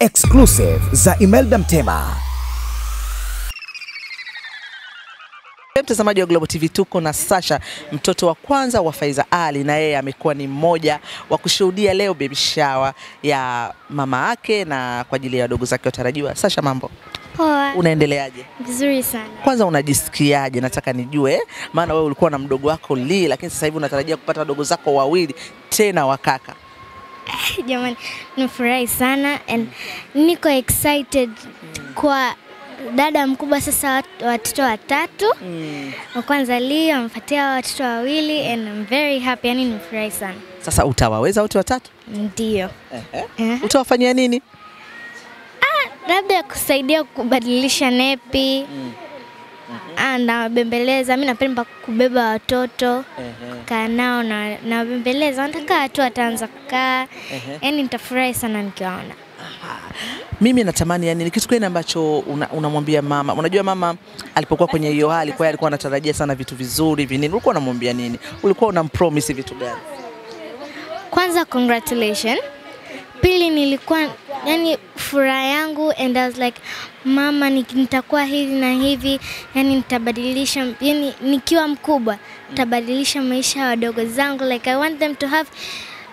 Exclusive za Emelda Mtema. Mtazamaji wa Global TV, tuko na Sasha, mtoto wa kwanza wa Faiza Ali, na yeye amekuwa ni mmoja wa kushuhudia leo baby shower ya mama yake na kwa ajili ya wadogo zake watarajiwa. Sasha, mambo? Poa. Unaendeleaje? Vizuri sana. Kwanza unajisikiaje? Nataka nijue, maana wewe ulikuwa na mdogo wako Li, lakini sasa hivi unatarajia kupata wadogo zako wawili tena wakaka. Jamani, nafurahi sana and niko excited kwa dada mkubwa sasa, watoto watatu. Kwanza Li amfuatia watoto wawili and I'm very happy, yani nafurahi sana. Sasa utawaweza watoto watatu? Ndio. Utawafanyia nini? Labda kusaidia kubadilisha nepi. Nawabembeleza, mimi napenda kubeba watoto, kukaa nao na nawabembeleza, nataka watu wataanza kukaa, yani nitafurahi sana nikiwaona. Mimi natamani, yani ni kitu gani ambacho unamwambia mama? Unajua mama alipokuwa kwenye hiyo hali, kwa hiyo alikuwa anatarajia sana vitu vizuri, vinini. Ulikuwa unamwambia nini? Ulikuwa unampromise vitu gani? Kwanza congratulations. Pili nilikuwa, yani furaha yangu, and I was like, mama nitakuwa hivi na hivi, yani nitabadilisha, yani nikiwa mkubwa nitabadilisha maisha ya wadogo zangu, like I want them to have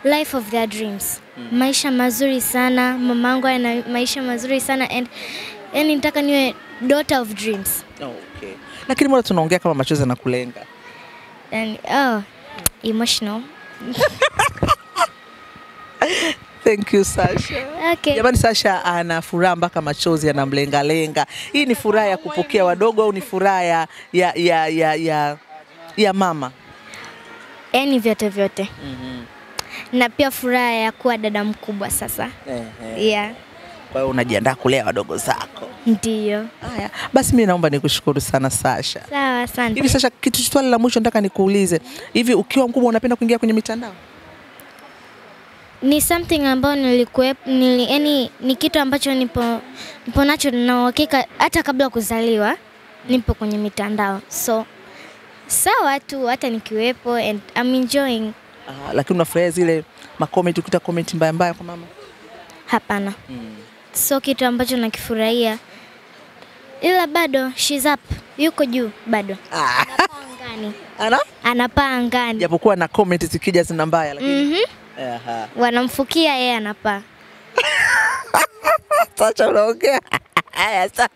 life of their dreams. Maisha mazuri sana, mamangu ana maisha mazuri sana, and yani nitaka niwe daughter of dreams. Okay. Lakini mbona tunaongea kama machozi na kulenga? Yani emotional. Thank you, Sasha. Okay. Jamani, Sasha ana furaha mpaka machozi yanamlenga lenga. Hii ni furaha ya kupokea wadogo au ni furaha ya mama? Yaani vyote vyote. Na pia furaha ya kuwa dada mkubwa sasa. Yeah. Kwa hiyo unajiandaa kulea wadogo zako. Ndio. Haya, basi mimi naomba nikushukuru sana Sasha. Sawa, asante. Hivi Sasha, kitu swali la mwisho nataka nikuulize. Hivi ukiwa mkubwa unapenda kuingia kwenye mitandao? Ni something ambao nilikuepo, yani ni kitu ambacho nipo nacho na uhakika hata kabla kuzaliwa nipo kwenye mitandao. So sawa tu hata nikiwepo and I'm enjoying. Lakini unafurahia zile makomenti, ukita comment mbaya mbaya kwa mama? Hapana. So kitu ambacho nakifurahia. Ila bado she's up. Yuko juu bado. Anapaa angani. Japokuwa na comment zikija zina mbaya lakini wanamfukia yeye anapaa. Sasa unaongea. Haya sasa.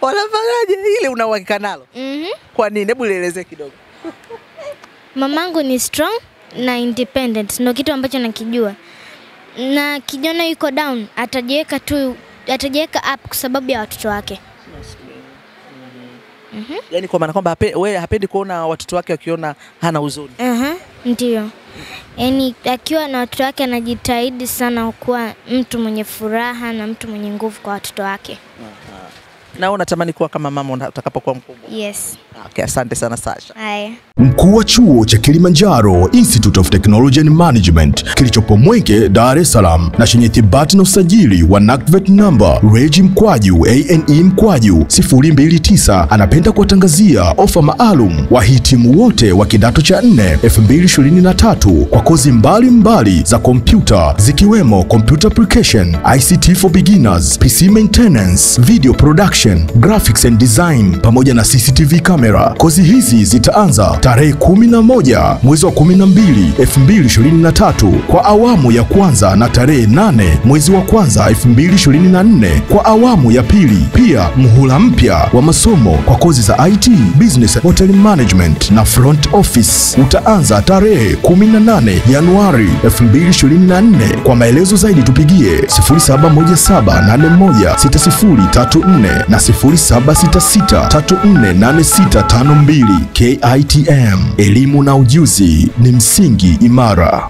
Wanafanyaje ile unawakika nalo? Kwa nini? Hebu nielezee kidogo. Mamangu ni strong na independent. Ndio kitu ambacho nakijua. Na kijana yuko down, atajiweka up kwa sababu ya watoto wake. Yani kwa maana kwamba wewe hapendi kuona watoto wake wakiona hana uzuri. Ndio. Yani akiwa na watoto wake anajitahidi sana kuwa mtu mwenye furaha na mtu mwenye nguvu kwa watoto wake. Na unatamani kuwa kama mama utakapokuwa mkubwa? Yes. Okay, asante sana Sasha. Hai. Mkuu wa chuo cha Kilimanjaro Institute of Technology and Management kilichopo Mwenge, Dar es Salaam, na chenye thibati na usajili wa NACTVET number REG/ANE/029 anapenda kuwatangazia ofa maalum wahitimu wote wa kidato cha 4 2023 kwa kozi mbalimbali za kompyuta zikiwemo computer application, ICT for beginners, PC maintenance, video production, graphics and design pamoja na CCTV camera. Kozi hizi zitaanza tarehe 11 mwezi wa 12 2023 kwa awamu ya kwanza na tarehe 8 mwezi wa kwanza 2024 kwa awamu ya pili. Pia muhula mpya wa masomo kwa kozi za IT, business, hotel management na front office utaanza tarehe 18 Januari 2024. Kwa maelezo zaidi tupigie 0717816034 na 0766348652. KITM, elimu na ujuzi ni msingi imara.